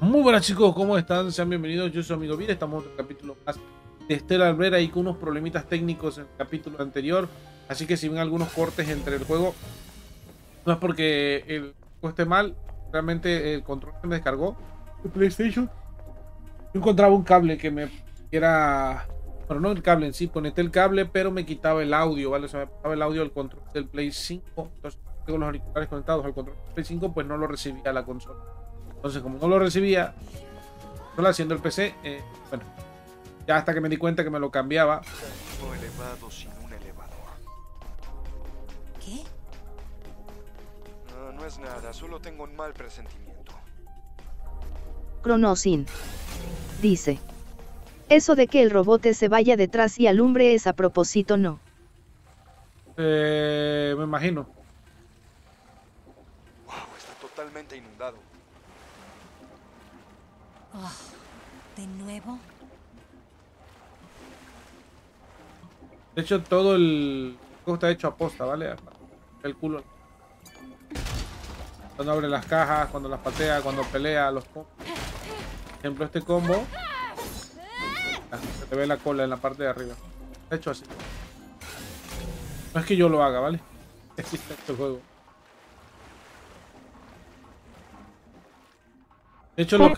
Muy buenas chicos, ¿cómo están? Sean bienvenidos, yo soy amigo Vir, estamos en otro capítulo más de Stellar Blade y con unos problemitas técnicos en el capítulo anterior, así que si ven algunos cortes entre el juego, no es porque el juego esté mal, realmente el control que me descargó el PlayStation, yo encontraba un cable que me era, bueno, no el cable en sí, conecté el cable pero me quitaba el audio, ¿vale? O sea, me quitaba el audio del control del Play 5, entonces tengo los auriculares conectados al control del Play 5, pues no lo recibía la consola. Entonces, como no lo recibía, solo haciendo el PC, bueno, ya hasta que me di cuenta que me lo cambiaba. Elevado sin un elevador. ¿Qué? No, no es nada, solo tengo un mal presentimiento. Cronosin dice: eso de que el robot se vaya detrás y alumbre es a propósito, ¿no? Me imagino. Wow, está totalmente inundado. Oh, ¿de nuevo? De hecho, todo el juego está hecho a posta, ¿vale? El culo. Cuando abre las cajas, cuando las patea, cuando pelea, los combos. Por ejemplo, este combo. Se te ve la cola en la parte de arriba. Está hecho así. No es que yo lo haga, ¿vale? Existe este juego. De hecho, los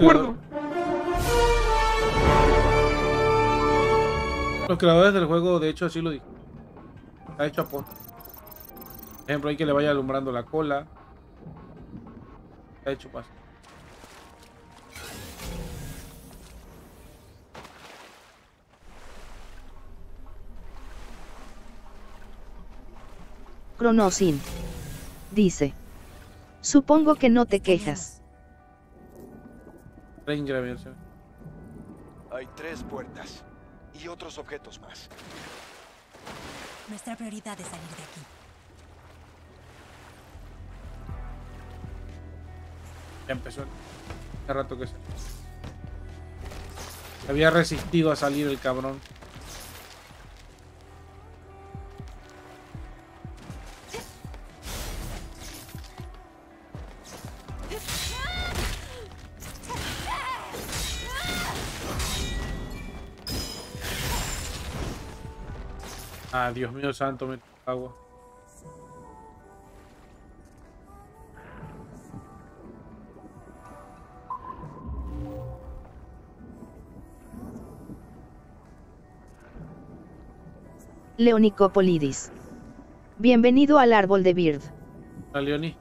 creadores del juego, de hecho, así lo dije. Está hecho a posta. Por ejemplo, hay que le vaya alumbrando la cola. Está hecho paso. Cronosin dice: supongo que no te quejas. Hay tres puertas y otros objetos más. Nuestra prioridad es salir de aquí. Ya empezó. Hace rato que se había resistido a salir el cabrón. Ah, Dios mío santo, me agua. Leonicopolidis. Bienvenido al árbol de Bird. A Leoni.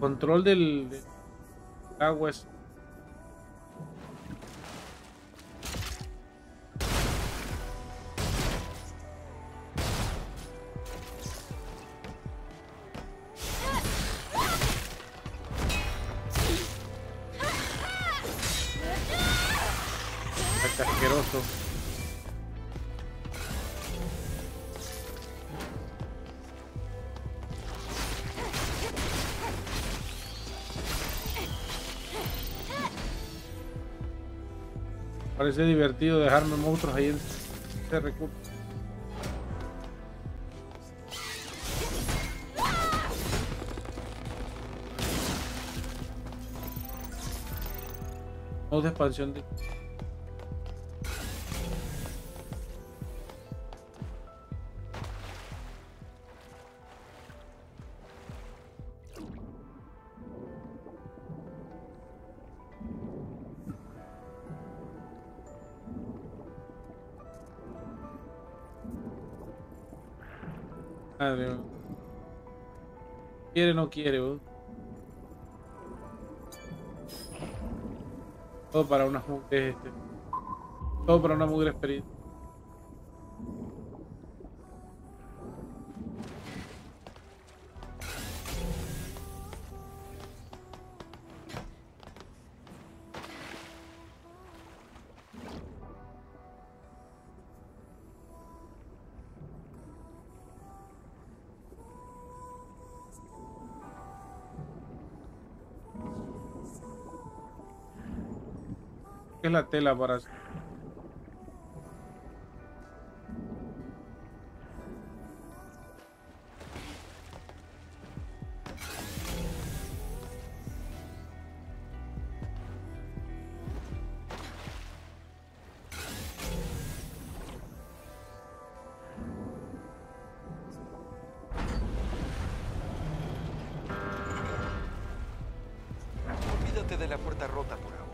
Control del agua es... asqueroso. Parece divertido dejarme monstruos ahí en este recurso. Modo de expansión de... Madre. Quiere, no quiere, bro. Todo para unas mujeres, todo para una mugre experiencia. Es la tela para... de la puerta rota por ahora.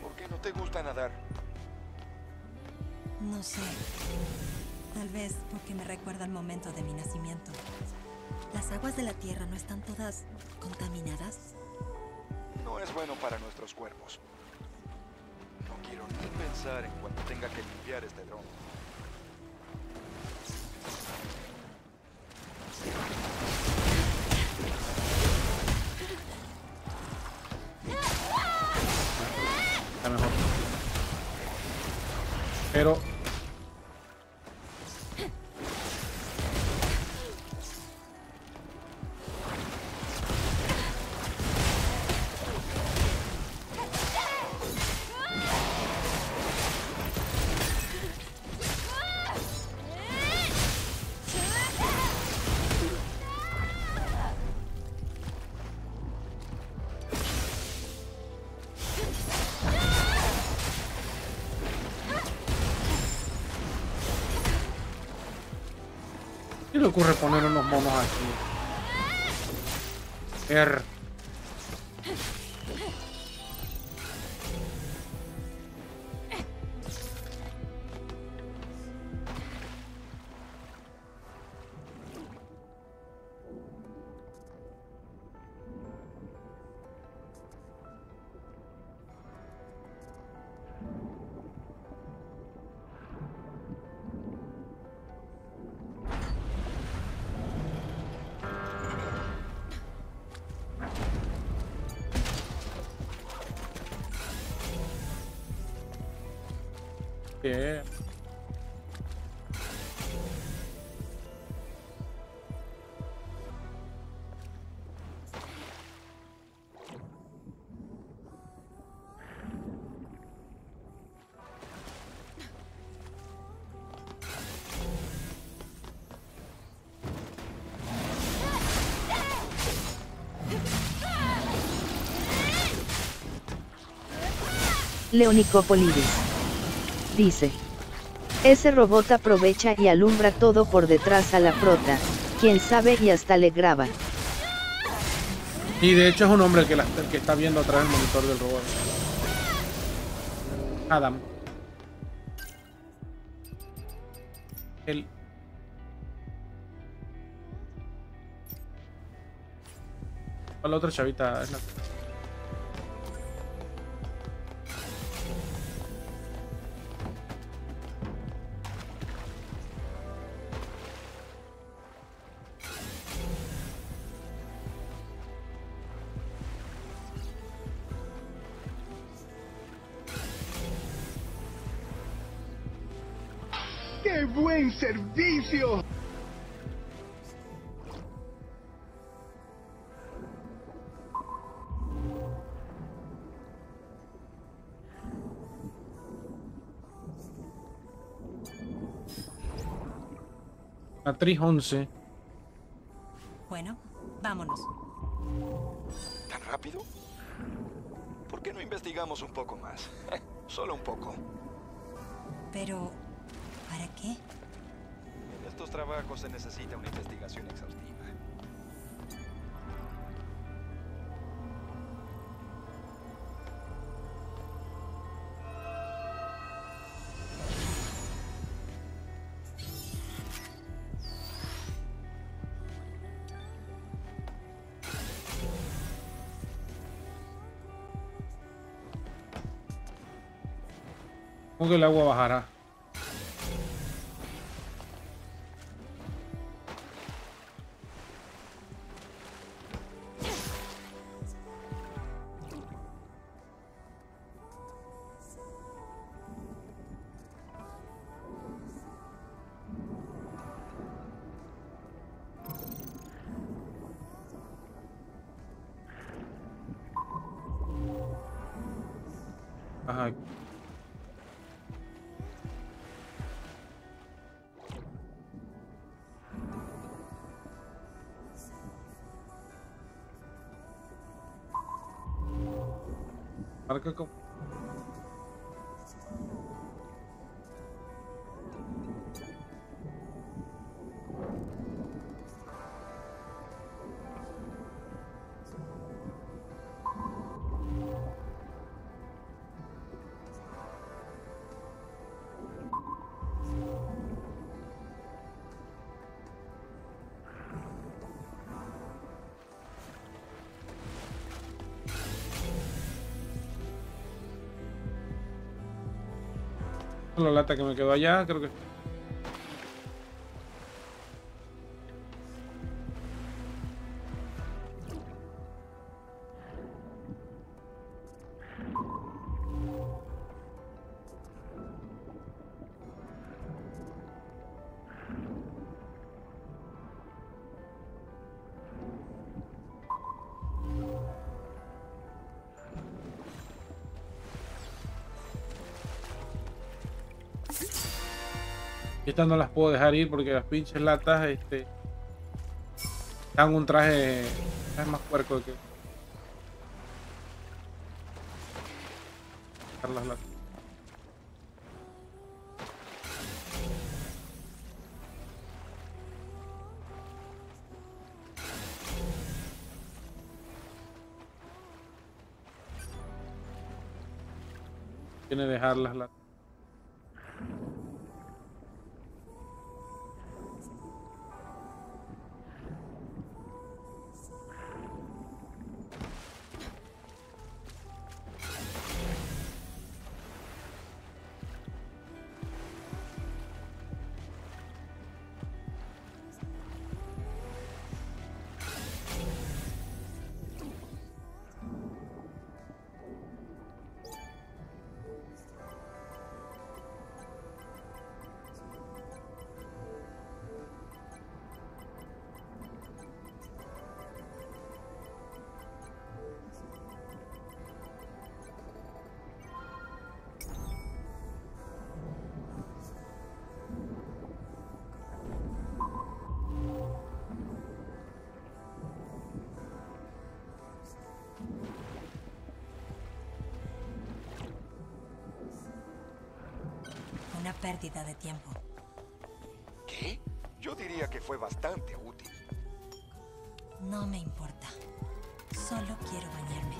¿Por qué no te gusta nadar? No sé. Tal vez porque me recuerda al momento de mi nacimiento. Las aguas de la tierra no están todas contaminadas. No es bueno para nuestros cuerpos. Quiero ni pensar en cuando tenga que limpiar este dron. Está mejor. Pero... ¿qué le ocurre poner unos monos aquí? R. Leonicópolides dice: ese robot aprovecha y alumbra todo por detrás a la prota, quién sabe y hasta le graba. Y de hecho es un hombre el que está viendo atrás el monitor del robot. Adam. El... la otra chavita es la... ¡Buen servicio! Atriz 11. Bueno, vámonos. ¿Tan rápido? ¿Por qué no investigamos un poco más? Solo un poco. Pero... ¿para qué? En estos trabajos se necesita una investigación exhaustiva. Supongo que el agua bajará. La lata que me quedó allá, creo que... Estas no las puedo dejar ir porque las pinches latas dan un traje, más puerco que las latas. Tiene que dejar las latas. Pérdida de tiempo. ¿Qué? Yo diría que fue bastante útil. No me importa. Solo quiero bañarme.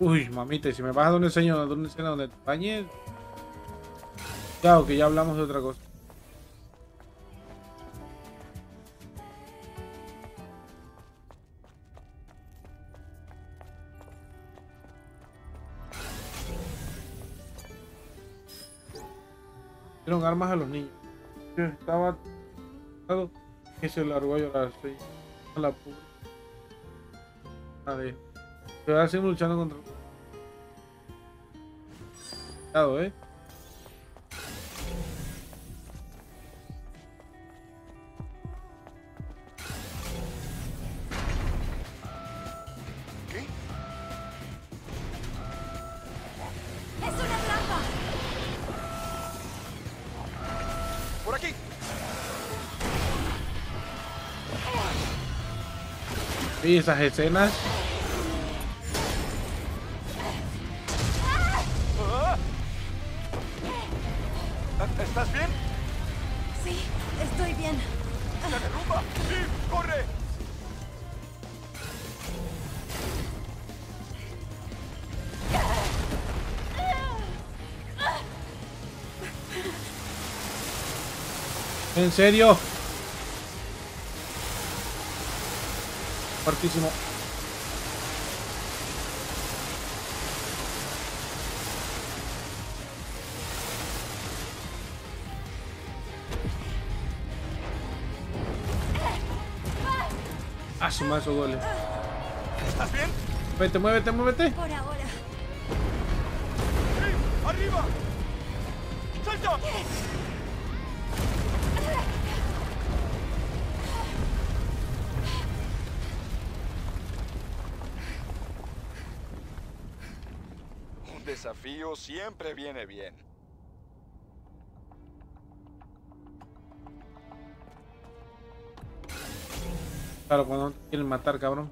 Uy, mamita, si me vas a dar un enseño donde te bañes. Claro, que ya hablamos de otra cosa. Armas a los niños. Yo estaba que se largó a llorar. Estoy a la puta. A ver, ahora seguimos luchando contra. Cuidado, y esas escenas. ¿Estás bien? Sí, estoy bien. ¡Se derrumba! ¡Sí, corre! ¿En serio? Fuertísimo. A su mazo goles. ¿Estás bien? Vete, muévete, muévete. Por ahora. ¡Hey! ¡Arriba! ¡Salta! Un desafío siempre viene bien. Claro, cuando te quieren matar, cabrón.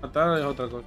Matar es otra cosa.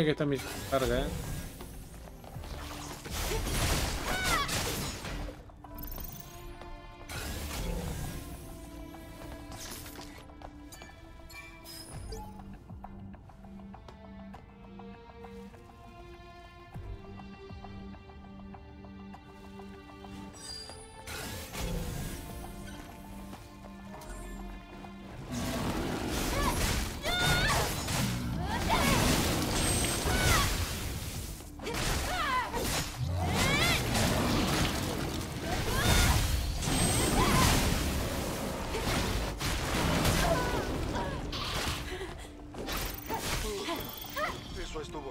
Que está mi carga,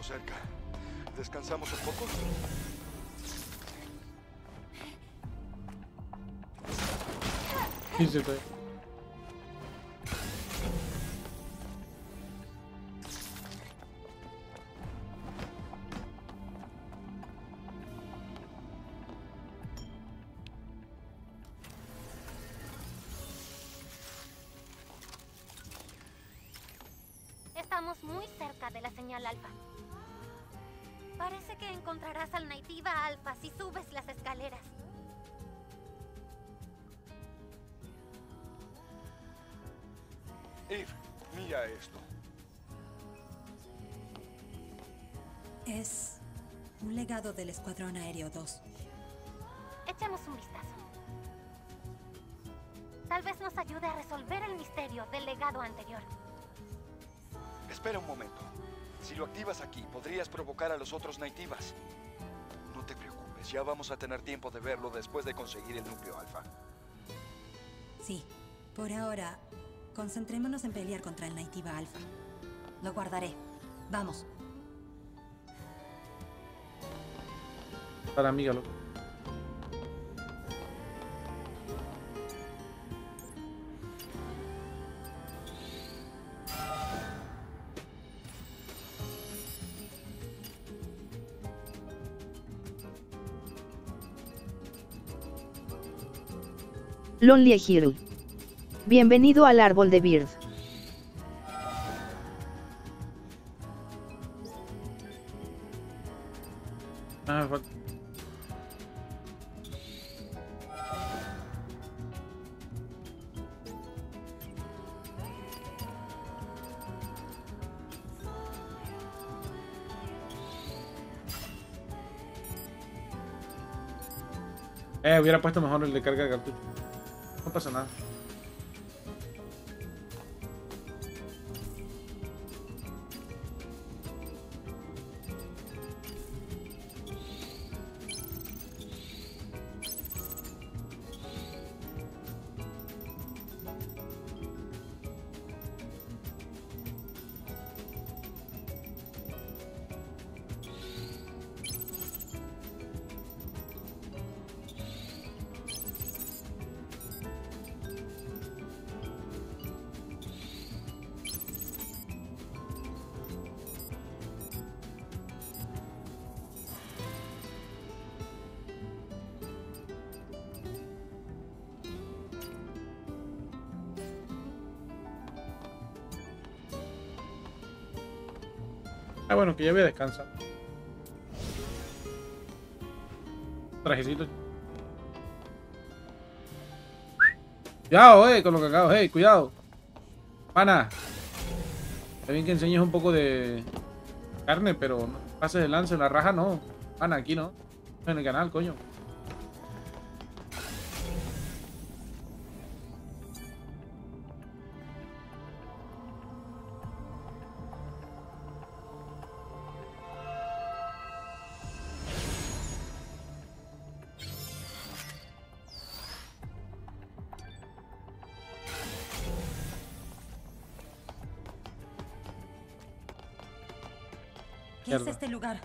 cerca. ¿Descansamos un poco? Sí, sí, sí. Estamos muy cerca de la señal alfa. Parece que encontrarás al Naytiba Alfa si subes las escaleras. Eve, mira esto. Es un legado del Escuadrón Aéreo 2. Echemos un vistazo. Tal vez nos ayude a resolver el misterio del legado anterior. Espera un momento. Si lo activas aquí, podrías provocar a los otros Naytibas. No te preocupes, ya vamos a tener tiempo de verlo después de conseguir el núcleo alfa. Sí, por ahora, concentrémonos en pelear contra el Naytiba alfa. Lo guardaré. Vamos. Para mí, loco. Lonely Hill. Bienvenido al árbol de Bird. Ah, fuck. Hubiera puesto mejor el de carga de cartucho. No pasa nada. Ah, bueno, que ya voy a descansar. Trajecito. Cuidado, con lo que acabo, cuidado. Pana. Está bien que enseñes un poco de carne, pero no pases de lance, una raja no. Pana, aquí no. En el canal, coño. ¿Qué es este lugar?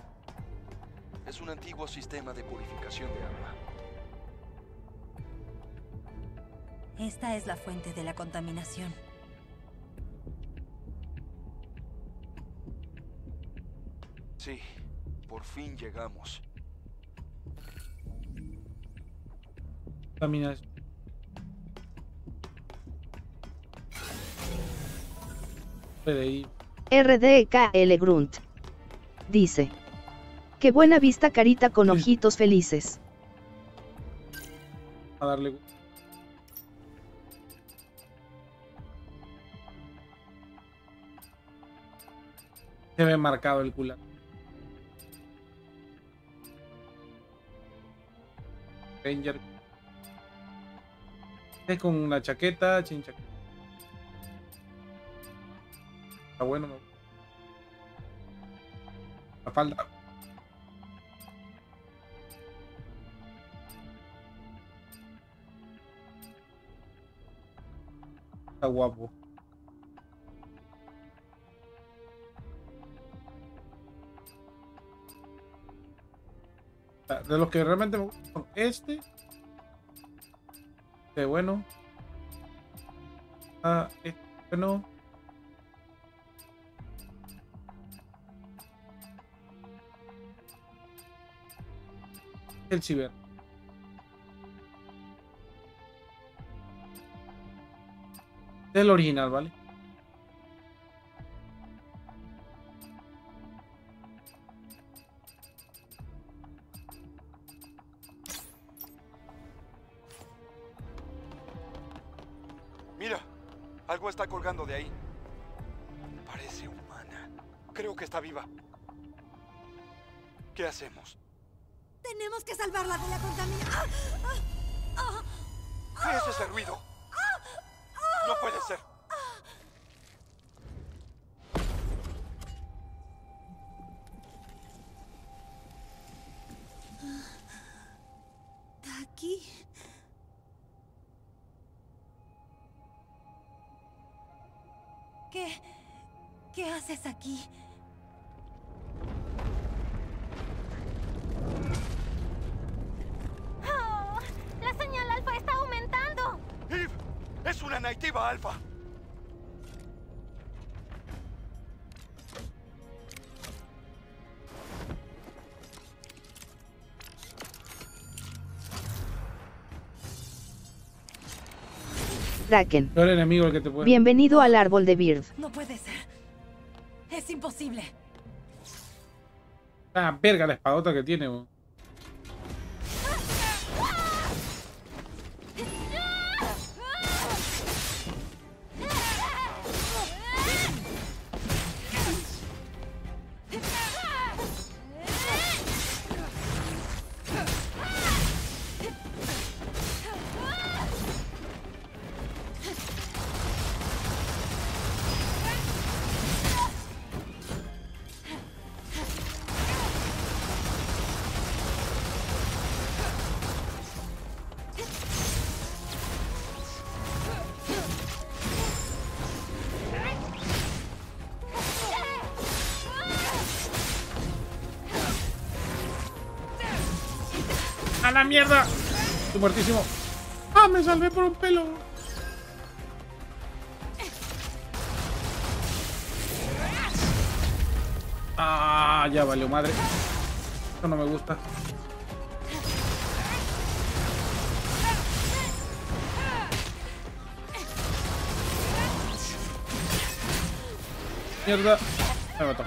Es un antiguo sistema de purificación de agua. Esta es la fuente de la contaminación. Sí, por fin llegamos. Contaminación. RDKL Grunt. Dice. Qué buena vista carita con ojitos felices. A darle. Se ve marcado el culo. Ranger. Es con una chaqueta, chincha. Está bueno, ¿no? La falda. Está guapo. De los que realmente me gustan, este bueno. Este bueno. El ciber. Del original, ¿vale? Mira, algo está colgando de ahí. Parece humana. Creo que está viva. ¿Qué hacemos? Tenemos que salvarla de la contaminación. ¿Qué es ese ruido? No puede ser. Tachy. ¿Qué haces aquí? Naytiba Alfa. Kraken. No era enemigo el que te puede... Bienvenido al árbol de Bird. No puede ser. Es imposible. Ah, verga la espadota que tiene, vos. ¡La mierda! Estoy muertísimo. ¡Ah, me salvé por un pelo! ¡Ah, ya valió madre! Eso no me gusta. ¡Mierda! Me mató.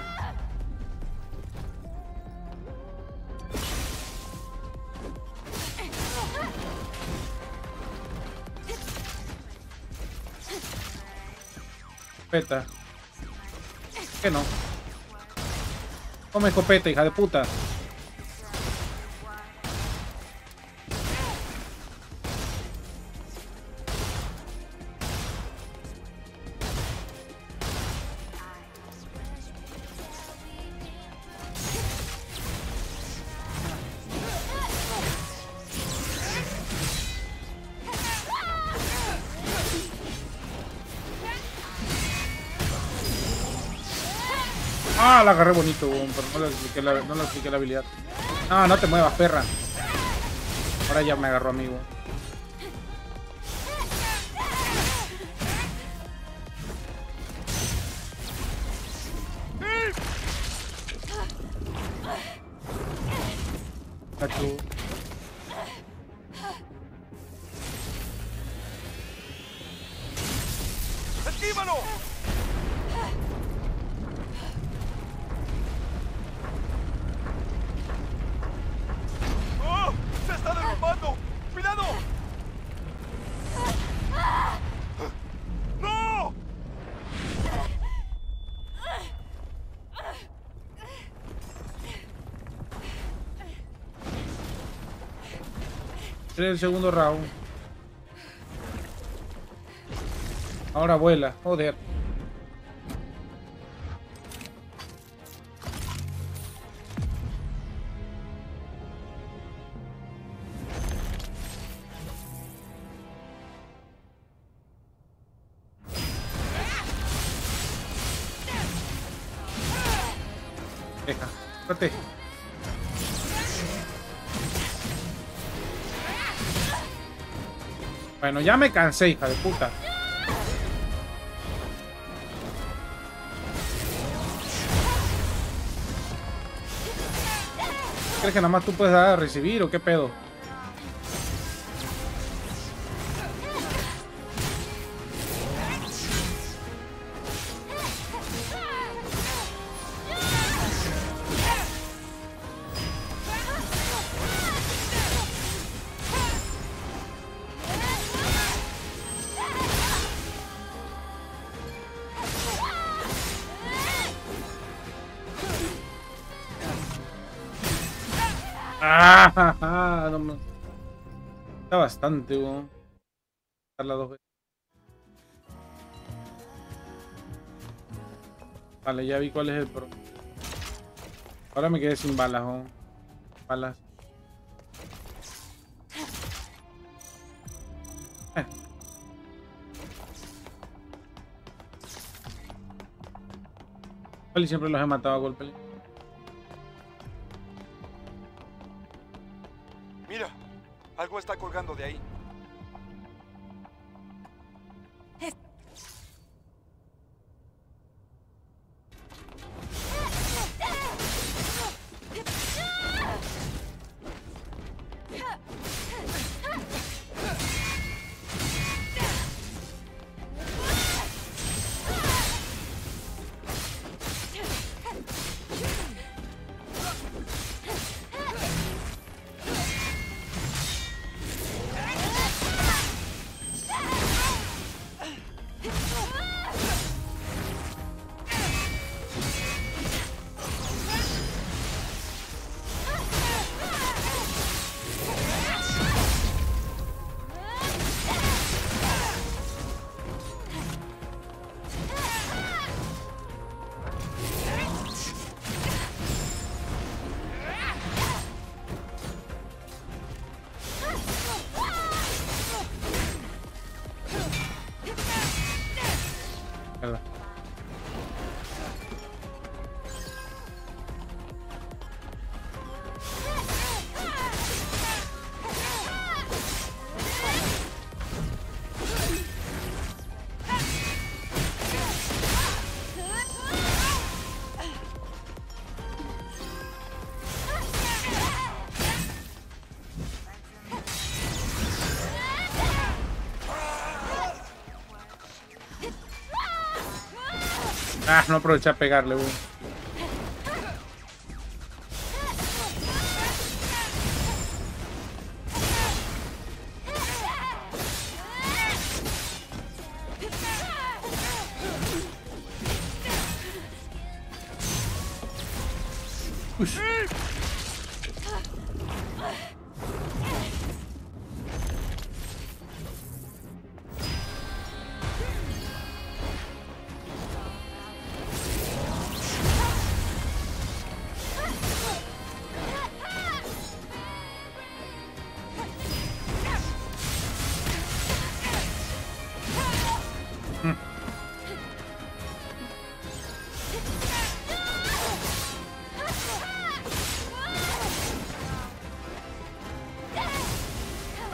Escopeta. ¿Qué no? Come escopeta, hija de puta. Ah, la agarré bonito, pero no le expliqué la habilidad. Ah, no te muevas, perra. Ahora ya me agarró, amigo. Tachy. El segundo round. Ahora vuela, joder. Deja, protege. Bueno, ya me cansé, hija de puta. ¿Crees que nada más tú puedes dar a recibir o qué pedo? Está bastante, weón. Vale, ya vi cuál es el pro. Ahora me quedé sin balas, weón. Balas. Y siempre los he matado a golpe. Algo está colgando de ahí. Ah, no aproveché a pegarle, güey.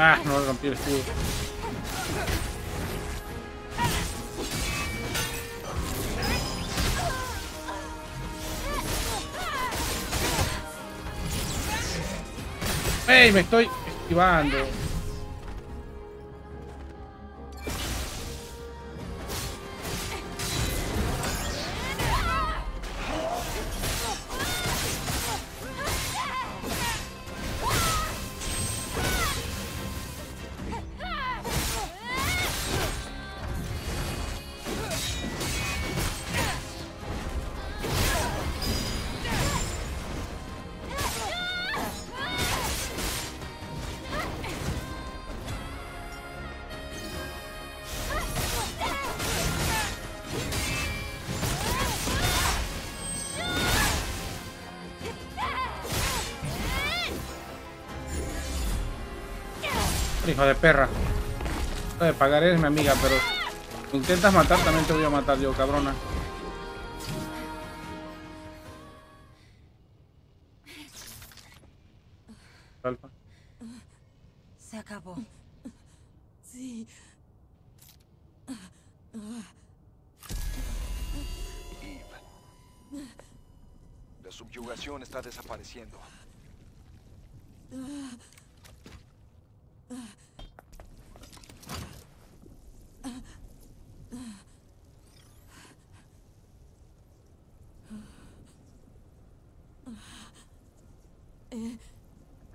Ah, no rompí el escudo. ¡Ey! Me estoy esquivando. Hijo de perra. Lo de pagar eres mi amiga, pero si intentas matar, también te voy a matar yo, cabrona. Alfa. Se acabó. Sí. Eve. La subyugación está desapareciendo.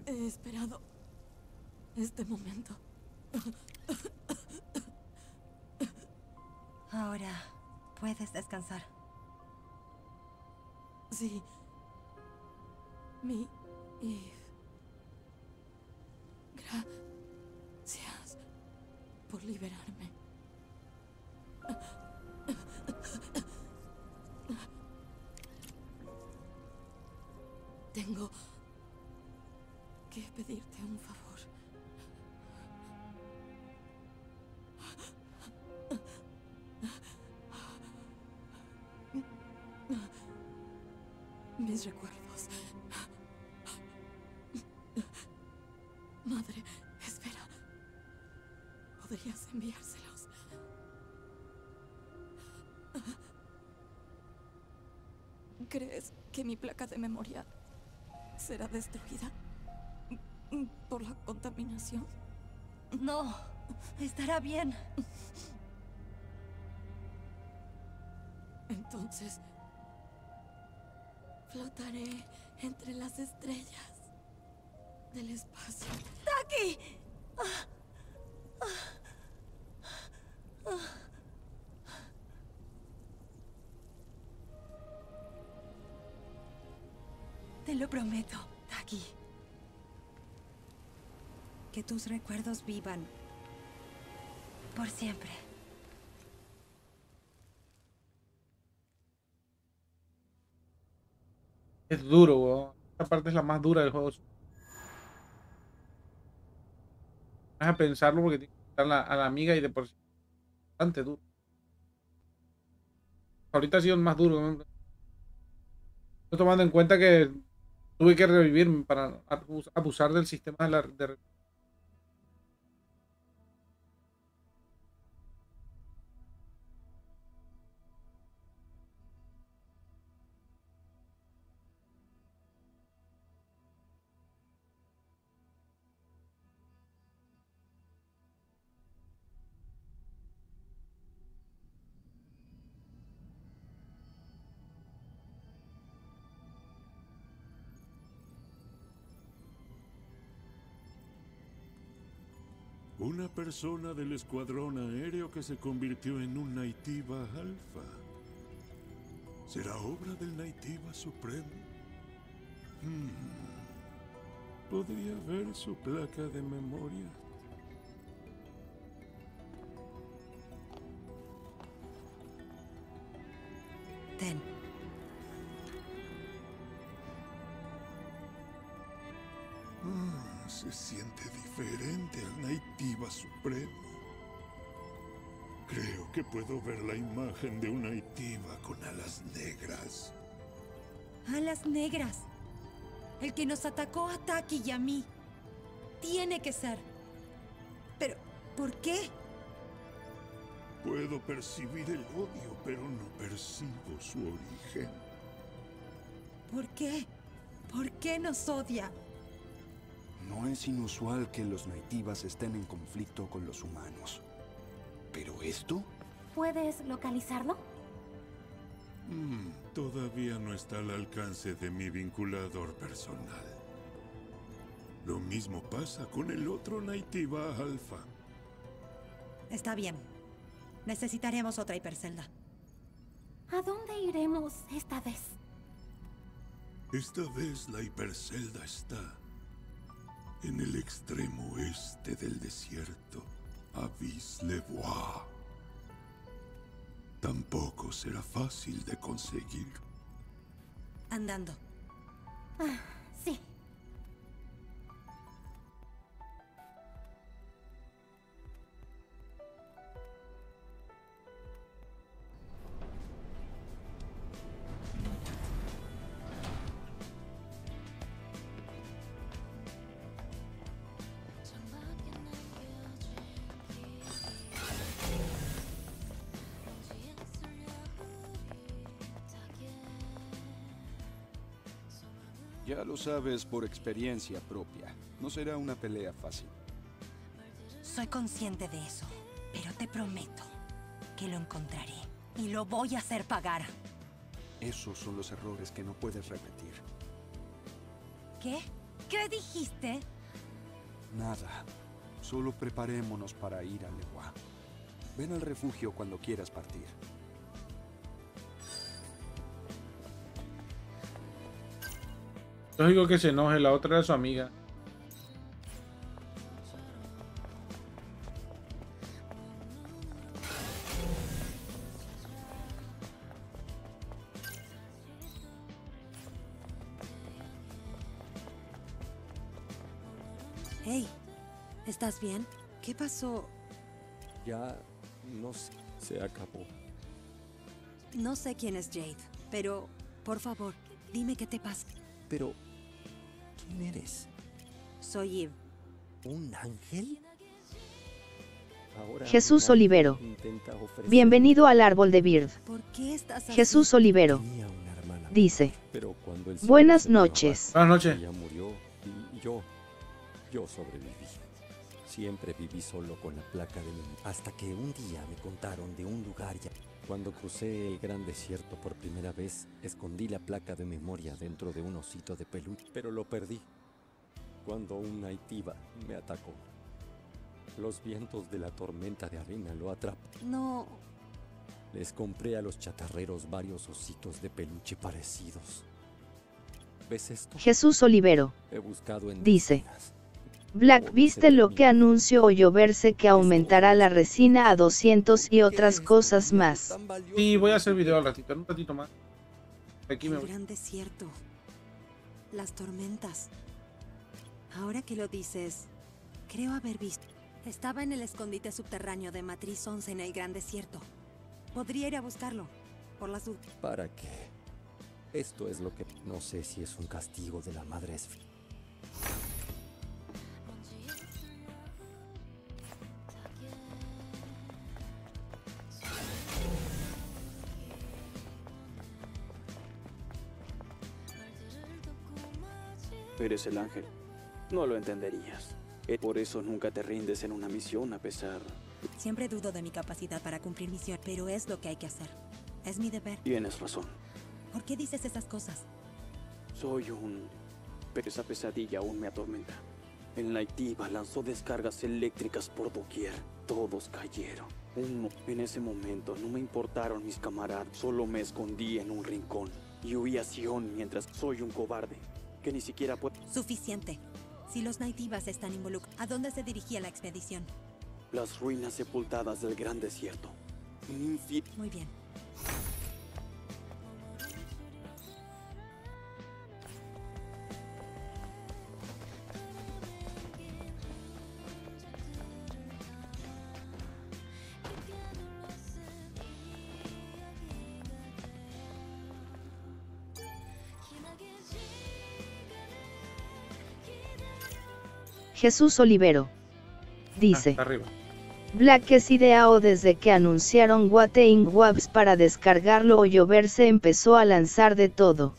He esperado este momento. Ahora puedes descansar. Sí. Mi Eve. Gracias por liberarme. Tengo que pedirte un favor. Mis recuerdos. Madre Esfera. ¿Podrías enviárselos? ¿Crees que mi placa de memoria será destruida por la contaminación? No, estará bien. Entonces, flotaré entre las estrellas del espacio. ¡Tachy! Te lo prometo, Tachy. Que tus recuerdos vivan por siempre. Es duro, weón. Esta parte es la más dura del juego. Vas a pensarlo porque tienes que quitar a la amiga y de por sí. Bastante duro. Ahorita ha sido el más duro, weón. Estoy tomando en cuenta que tuve que revivirme para abusar del sistema de la de Una persona del escuadrón aéreo que se convirtió en un Naytiba alfa. ¿Será obra del Naytiba supremo? Podría ver su placa de memoria. Ten. Se siente diferente al Naytiba supremo. Creo que puedo ver la imagen de una Naytiba con alas negras. ¡Alas negras! El que nos atacó a Tachy y a mí. Tiene que ser. Pero, ¿por qué? Puedo percibir el odio, pero no percibo su origen. ¿Por qué? ¿Por qué nos odia? No es inusual que los Naytibas estén en conflicto con los humanos. ¿Pero esto? ¿Puedes localizarlo? Todavía no está al alcance de mi vinculador personal. Lo mismo pasa con el otro Naytiba alfa. Está bien. Necesitaremos otra Hipercelda. ¿A dónde iremos esta vez? Esta vez la Hipercelda está en el extremo oeste del desierto, a Vis le Bois. Tampoco será fácil de conseguir. Andando. Sí. Ya lo sabes por experiencia propia. No será una pelea fácil. Soy consciente de eso, pero te prometo que lo encontraré y lo voy a hacer pagar. Esos son los errores que no puedes repetir. ¿Qué? ¿Qué dijiste? Nada. Solo preparémonos para ir a Lehua. Ven al refugio cuando quieras partir. Lógico que se enoje, la otra era su amiga. Hey, ¿estás bien? ¿Qué pasó? Ya no sé, se acabó. No sé quién es Jade, pero por favor, dime qué te pasa. Pero... ¿quién eres? Soy Eve. ¿Un ángel? Ahora Jesús Olivero. Bienvenido al árbol de Bird. ¿Por qué estás aquí? Jesús Olivero dice: buenas noches. Buenas noches. Ella murió y yo sobreviví. Siempre viví solo con la placa de mi hasta que un día me contaron de un lugar ya. Cuando crucé el gran desierto por primera vez, escondí la placa de memoria dentro de un osito de peluche, pero lo perdí cuando un Naytiba me atacó. Los vientos de la tormenta de arena lo atraparon. No. Les compré a los chatarreros varios ositos de peluche parecidos. ¿Ves esto? Jesús Olivero he buscado en dice... Tiendas. Black, ¿viste lo que anunció Hoyoverse que aumentará la resina a 200 y otras cosas más? Sí, voy a hacer video al ratito, en un ratito más. Aquí me voy. El gran desierto. Las tormentas. Ahora que lo dices, creo haber visto. Estaba en el escondite subterráneo de Matriz 11 en el gran desierto. Podría ir a buscarlo. Por la sub. ¿Para qué? Esto es lo que... No sé si es un castigo de la Madre Esfera. Eres el ángel, no lo entenderías. Por eso nunca te rindes en una misión a pesar... Siempre dudo de mi capacidad para cumplir misión, pero es lo que hay que hacer. Es mi deber. Tienes razón. ¿Por qué dices esas cosas? Soy un... pero esa pesadilla aún me atormenta. El Naytiba lanzó descargas eléctricas por doquier. Todos cayeron. En ese momento no me importaron mis camaradas. Solo me escondí en un rincón y huí a Sion mientras soy un cobarde que ni siquiera puede... Suficiente. Si los Naytibas están involucrados, ¿a dónde se dirigía la expedición? Las ruinas sepultadas del gran desierto. Muy bien. Jesús Olivero dice, arriba. Black es ideao desde que anunciaron Wateing Waves para descargarlo o lloverse empezó a lanzar de todo.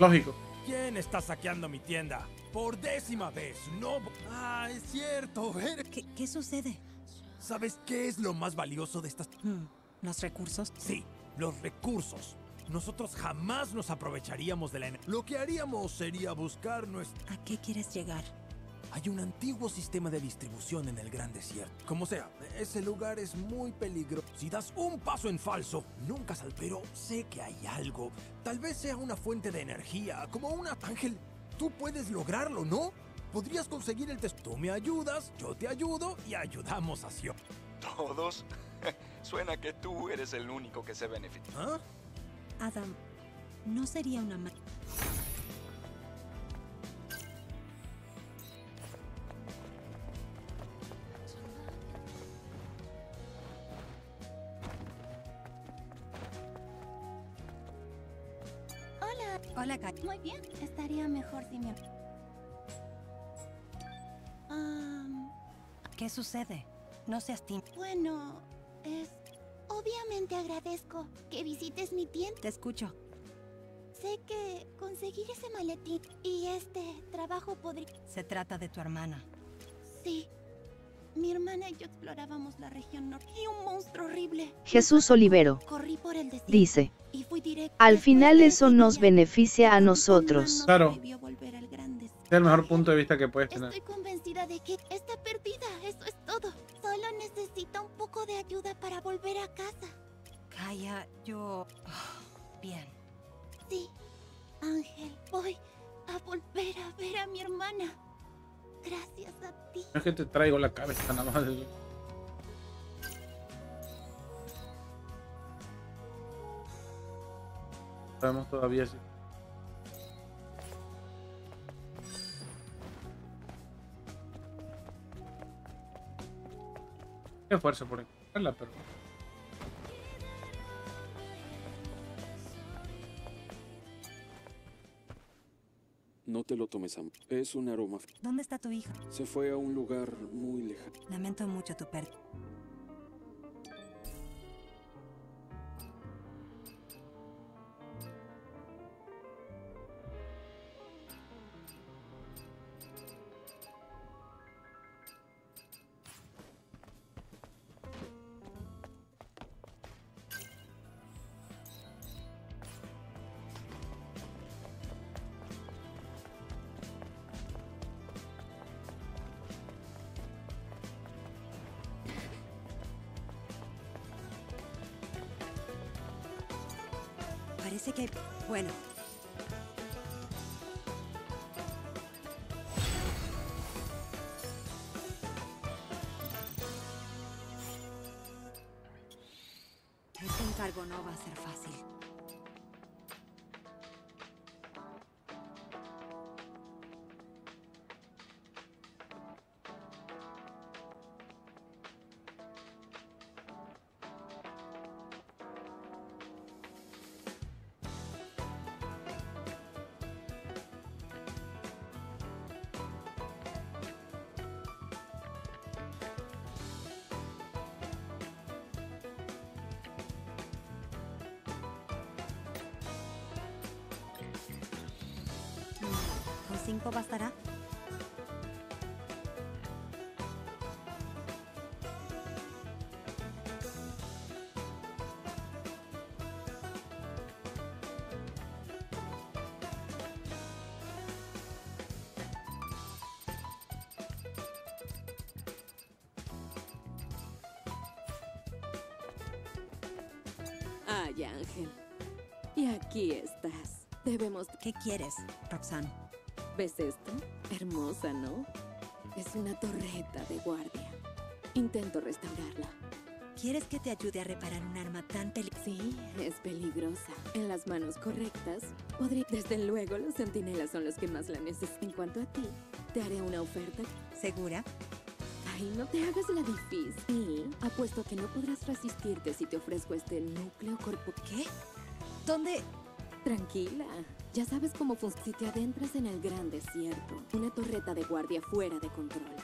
Lógico. ¿Quién está saqueando mi tienda? Por décima vez, no... Ah, es cierto, ¿Qué sucede? ¿Sabes qué es lo más valioso de estas... ¿Los recursos? Sí, los recursos. Nosotros jamás nos aprovecharíamos de la energía. Lo que haríamos sería buscar nuestra... ¿A qué quieres llegar? Hay un antiguo sistema de distribución en el gran desierto. Como sea, ese lugar es muy peligroso. Si das un paso en falso, nunca sal. Pero sé que hay algo. Tal vez sea una fuente de energía, como una... Ángel, tú puedes lograrlo, ¿no? Podrías conseguir el test. Tú me ayudas, yo te ayudo y ayudamos a Sion. ¿Todos? Suena que tú eres el único que se beneficia. ¿Ah? Adam, no sería una mala... Hola. Hola, Kat. Muy bien. Estaría mejor si me... ¿Qué sucede? No seas tímido. Bueno, es... Obviamente agradezco que visites mi tienda. Te escucho. Sé que conseguir ese maletín y este trabajo podría... Se trata de tu hermana. Sí. Mi hermana y yo explorábamos la región norte y un monstruo horrible. Jesús Olivero corrí por el desierto, dice, y fui directo. Al final eso nos beneficia a nosotros. Claro. Es el mejor punto de vista que puedes tener. Estoy convencida de que está perdida, eso es todo. Solo necesita un poco de ayuda para volver a casa. Calla, yo... Oh, bien. Sí, Ángel, voy a volver a ver a mi hermana. Gracias a ti. No es que te traigo la cabeza, nada más. Sabemos todavía si... Qué esfuerzo por encontrarla, pero... No te lo tomes a mano. Es un aroma. ¿Dónde está tu hija? Se fue a un lugar muy lejano. Lamento mucho tu pérdida. Parece que... Bueno. Este encargo no va a ser fácil. ¿5 bastará? Vaya, Ángel. Y aquí estás. Debemos... ¿Qué quieres, Roxanne? ¿Ves esto? Hermosa, ¿no? Es una torreta de guardia. Intento restaurarla. ¿Quieres que te ayude a reparar un arma tan peligrosa? Sí, es peligrosa. En las manos correctas, podría... Desde luego, los centinelas son los que más la necesitan. En cuanto a ti, te haré una oferta. ¿Segura? Ay, no te hagas la difícil. Sí, apuesto que no podrás resistirte si te ofrezco este núcleo corpo... ¿Qué? ¿Dónde...? Tranquila. Ya sabes cómo funciona. Si te adentras en el gran desierto, una torreta de guardia fuera de control.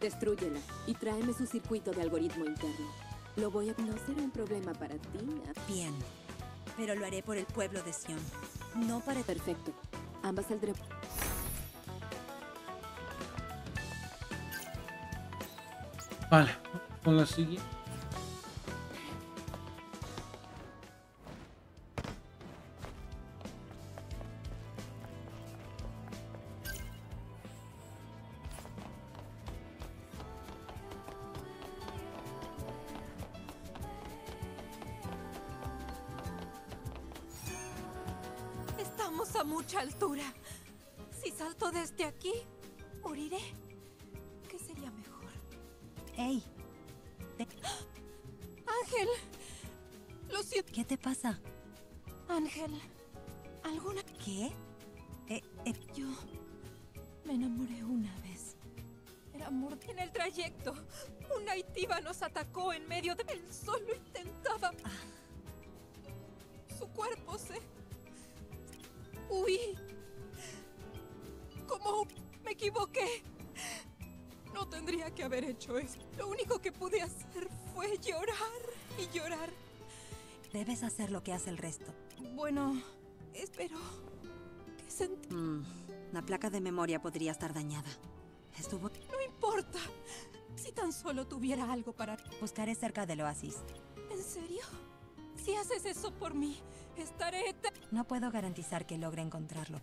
Destrúyela y tráeme su circuito de algoritmo interno. Lo voy a... No será un problema para ti. Bien. Pero lo haré por el pueblo de Sion. No para... Perfecto. Ambas saldrán... Vale. Con la siguiente... hacer lo que hace el resto. Bueno, espero que se la placa de memoria podría estar dañada. Estuvo... No importa. Si tan solo tuviera algo para... Buscaré cerca del oasis. ¿En serio? Si haces eso por mí, estaré... No puedo garantizar que logre encontrarlo.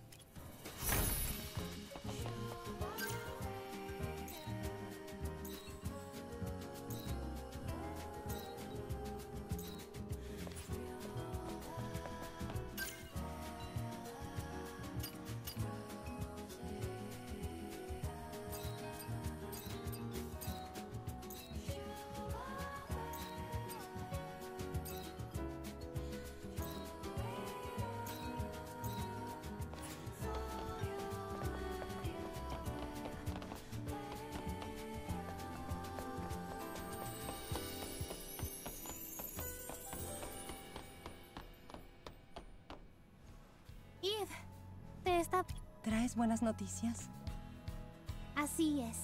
¿Traes buenas noticias? Así es.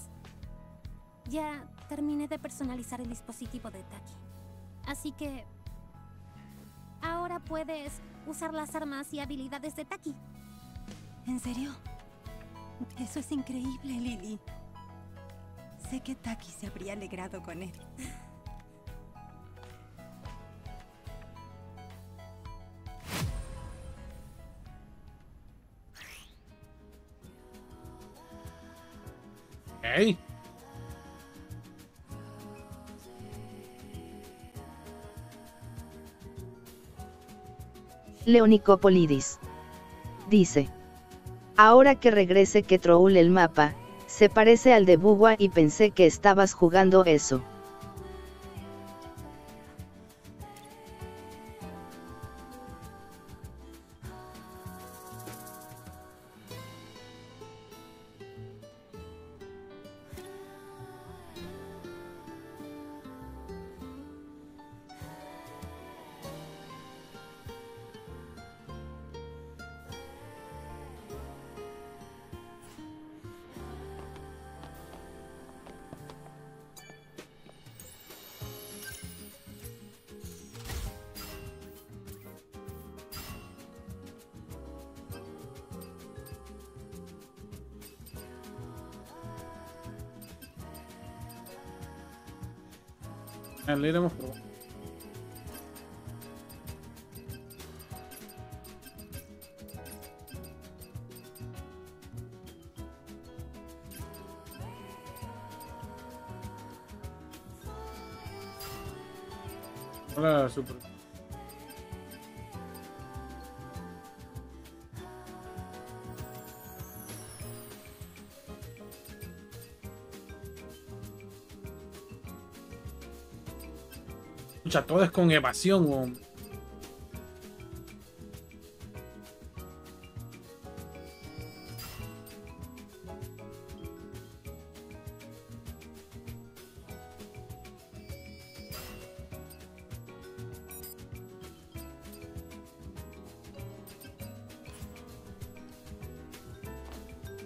Ya terminé de personalizar el dispositivo de Tachy. Así que... ahora puedes usar las armas y habilidades de Tachy. ¿En serio? Eso es increíble, Lily. Sé que Tachy se habría alegrado con él. Hey. Leonicopolidis dice: ahora que regrese que troul el mapa, se parece al de Bugua y pensé que estabas jugando eso. Le iremos probando. Hola, super. Escucha, todo es con evasión, hombre.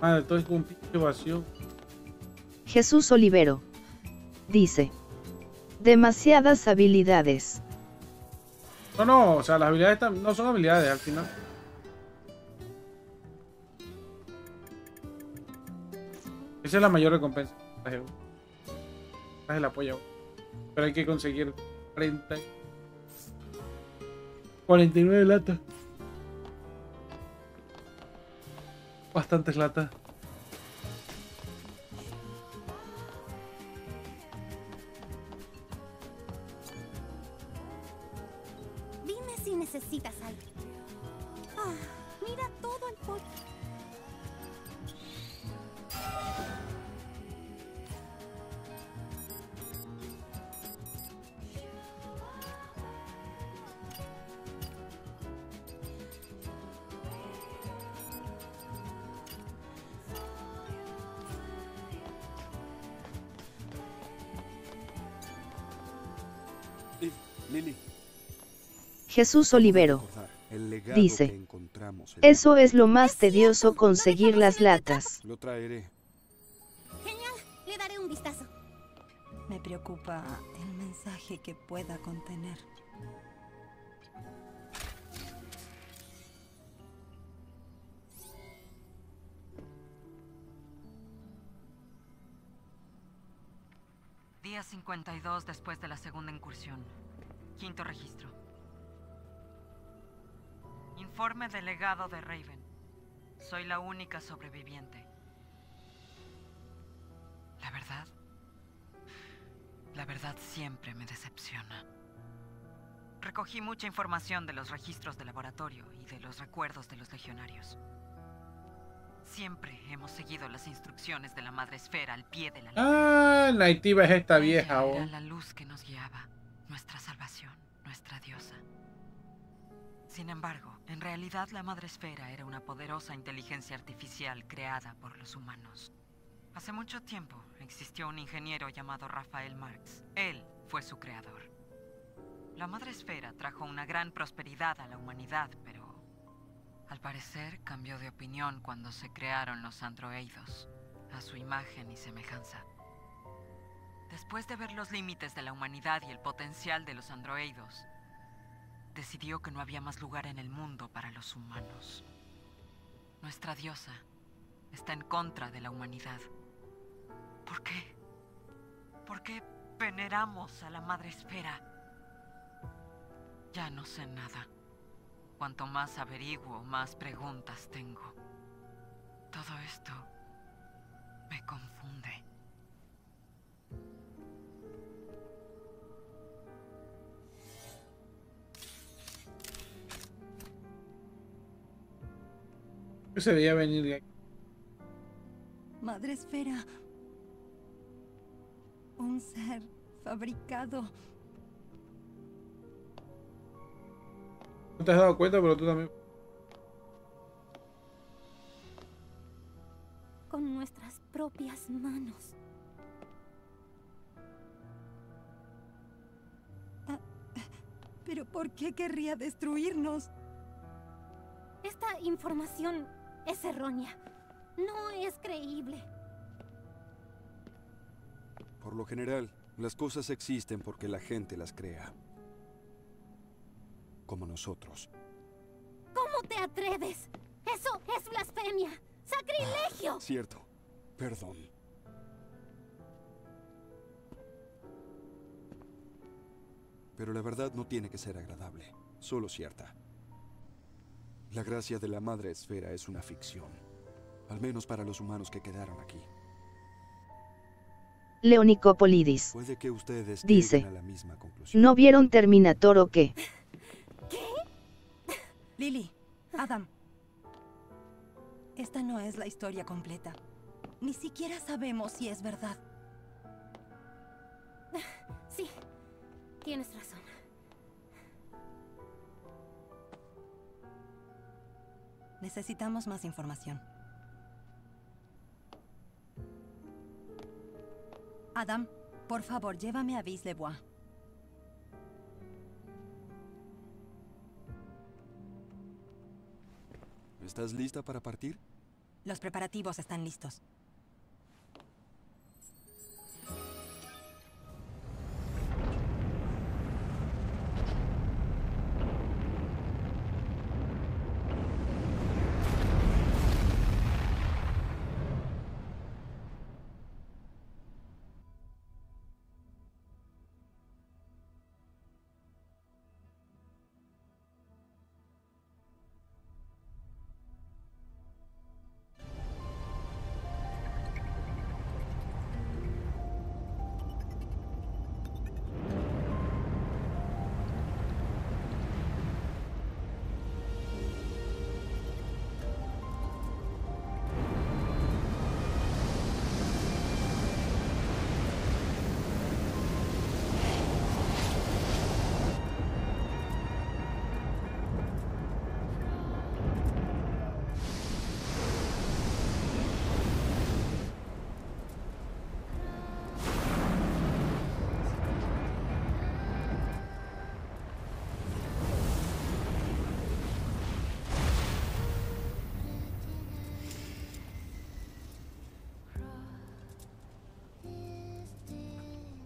Madre, todo es con pinche evasión. Jesús Olivero dice: demasiadas habilidades. No, no, o sea, las habilidades no son habilidades al final. Esa es la mayor recompensa. Es el apoyo. Pero hay que conseguir 30. 49 latas. Bastantes latas. Necesitas algo. Ah, mira todo el polvo. Lili. Jesús Olivero dice: eso es lo más tedioso, conseguir las latas. Lo traeré. Genial, le daré un vistazo. Me preocupa el mensaje que pueda contener. Día 52 después de la segunda incursión. Quinto registro. Informe del legado de Raven. Soy la única sobreviviente. La verdad siempre me decepciona. Recogí mucha información de los registros del laboratorio y de los recuerdos de los legionarios. Siempre hemos seguido las instrucciones de la Madre Esfera al pie de la letra. Ah, Naytiba es esta vieja. Era la luz que nos guiaba, nuestra salvación, nuestra diosa. Sin embargo, en realidad la Madre Esfera era una poderosa inteligencia artificial creada por los humanos. Hace mucho tiempo existió un ingeniero llamado Rafael Marx. Él fue su creador. La Madre Esfera trajo una gran prosperidad a la humanidad, pero al parecer cambió de opinión cuando se crearon los androides, a su imagen y semejanza. Después de ver los límites de la humanidad y el potencial de los androides, decidió que no había más lugar en el mundo para los humanos. Nuestra diosa está en contra de la humanidad. ¿Por qué? ¿Por qué veneramos a la Madre Esfera? Ya no sé nada. Cuanto más averiguo, más preguntas tengo. Todo esto me confunde. Se veía venir de aquí. Madre Esfera, un ser fabricado. No te has dado cuenta, pero tú también. Con nuestras propias manos. Pero ¿por qué querría destruirnos? Esta información es errónea. No es creíble. Por lo general, las cosas existen porque la gente las crea. Como nosotros. ¿Cómo te atreves? ¡Eso es blasfemia! ¡Sacrilegio! Ah, cierto. Perdón. Pero la verdad no tiene que ser agradable, solo cierta. La gracia de la Madre Esfera es una ficción, al menos para los humanos que quedaron aquí. Leonicopolidis puede que ustedes dice, a la misma conclusión. ¿No vieron Terminator o qué? ¿Qué? Lily, Adam, esta no es la historia completa. Ni siquiera sabemos si es verdad. Sí, Tienes razón. Necesitamos más información. Adam, por favor, llévame a Vis le Bois. ¿Estás lista para partir? Los preparativos están listos.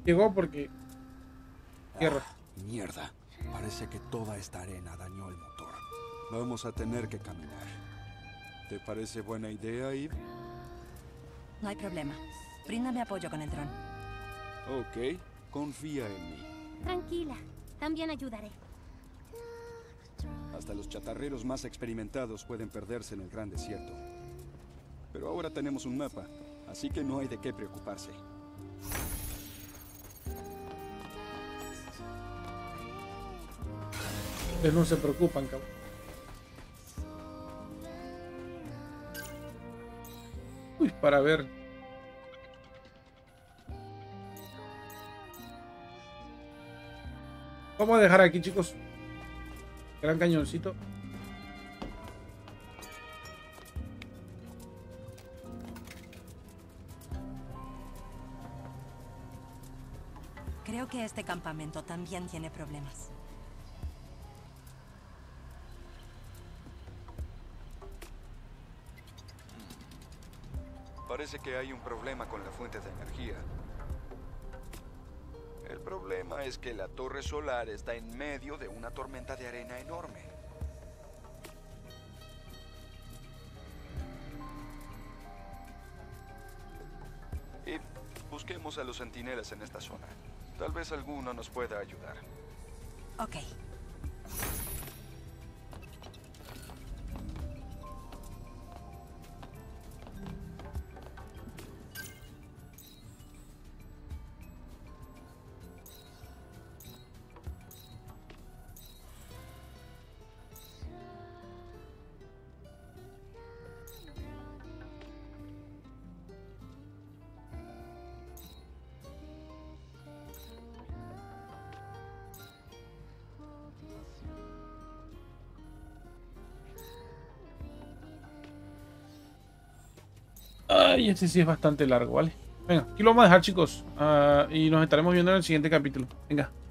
Llegó porque... Tierra. Ah, mierda. Parece que toda esta arena dañó el motor. Vamos a tener que caminar. ¿Te parece buena idea, Eve? No hay problema. Bríndame apoyo con el dron. Ok. Confía en mí. Tranquila. También ayudaré. Hasta los chatarreros más experimentados pueden perderse en el gran desierto. Pero ahora tenemos un mapa, así que no hay de qué preocuparse. Ellos no se preocupan, cabrón. Uy, para ver. Vamos a dejar aquí, chicos. Gran cañoncito. Creo que este campamento también tiene problemas. Parece que hay un problema con la fuente de energía. El problema es que la torre solar está en medio de una tormenta de arena enorme. Y busquemos a los centinelas en esta zona. Tal vez alguno nos pueda ayudar. Ok. Y este sí es bastante largo, ¿vale? Venga, aquí lo vamos a dejar, chicos. Y nos estaremos viendo en el siguiente capítulo. Venga.